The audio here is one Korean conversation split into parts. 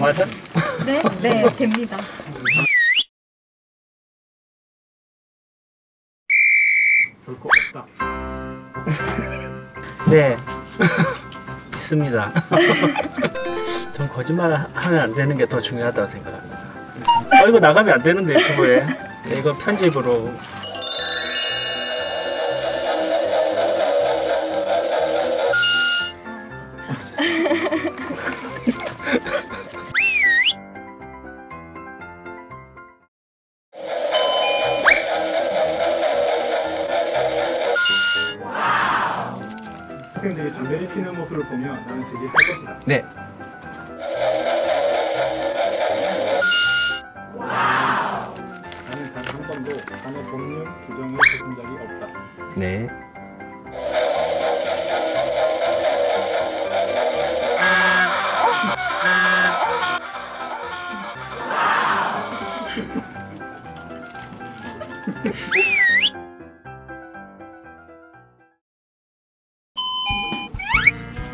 맞아? 네, 네, 됩니다. 별거 없다. 네, 있습니다. 전 거짓말 하면 안 되는 게 더 중요하다고 생각합니다. 이거 나가면 안 되는데 유튜브에. 네, 이거 편집으로. 학생들이 담배를 피는 모습을 보면 나는 되게 할 것이다. 네. 와우. 나는 단 한 번도 남의 법률 규정을 어긴 적이 없다. 네.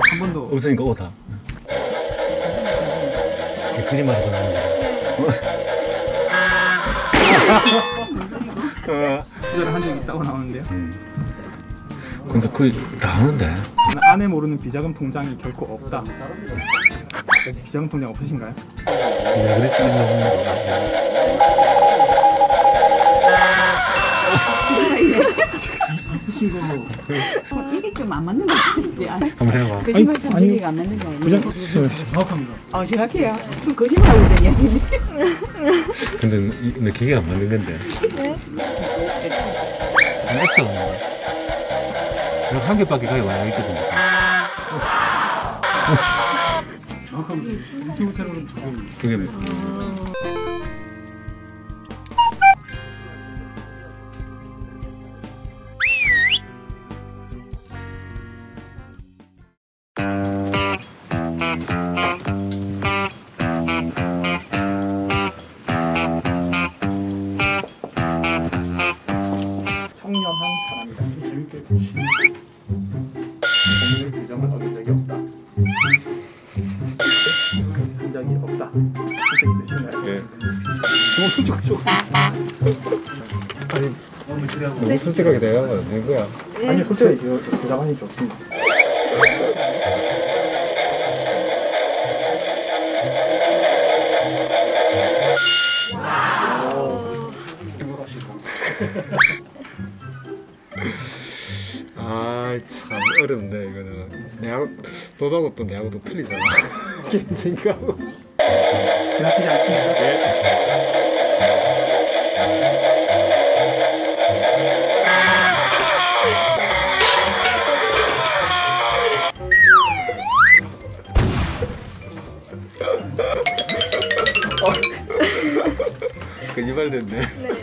한 번도 없으니까 오다. 거짓말하고 나는 거야. 투자를 한 적이 있다고 나오는데요. 근데 그게 다 아는데. 아내 모르는 비자금 통장이 결코 없다. 비자금 통장 없으신가요? 네, 그랬지. 있으신 거고. 이게 좀 안 맞는 거 같은데. 한번 해봐. 거짓말 탐 얘기가 안 맞는 거 아니에요? 정확합니다. 정확해요. 좀 거짓말하고 있는 이야기인데. 근데 내 기계가 안 맞는 건데. 네? 액션. 한 개밖에 거의 와야 있거든요. 정확합니다. 유튜브 채널은 2개입니다. 2개입니다. 청렴한 사람이란 재밌게 보시는 법률 규정을 어긴 적이 없다. 한 적이 없다. 한적 있으시나요? 예. 너무 솔직하죠? 아니, 너무 솔직하게 내가 낸 거야. 아니, 솔직히 이거 대답하는 게 없습니다. 아, 참 어렵네 이거는. 내하고 너하고 또 내하고도 틀리잖아. 게임 진가하고 지나치지 않습니다. 거짓말 됐네.